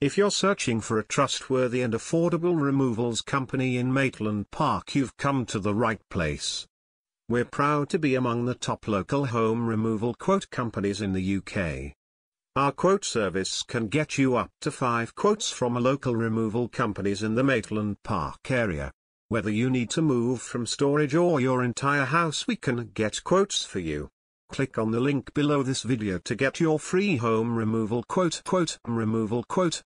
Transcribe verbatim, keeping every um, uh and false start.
If you're searching for a trustworthy and affordable removals company in Maitland Park, you've come to the right place. We're proud to be among the top local home removal quote companies in the U K. Our quote service can get you up to five quotes from local removal companies in the Maitland Park area. Whether you need to move from storage or your entire house, we can get quotes for you. Click on the link below this video to get your free home removal quote quote removal quote.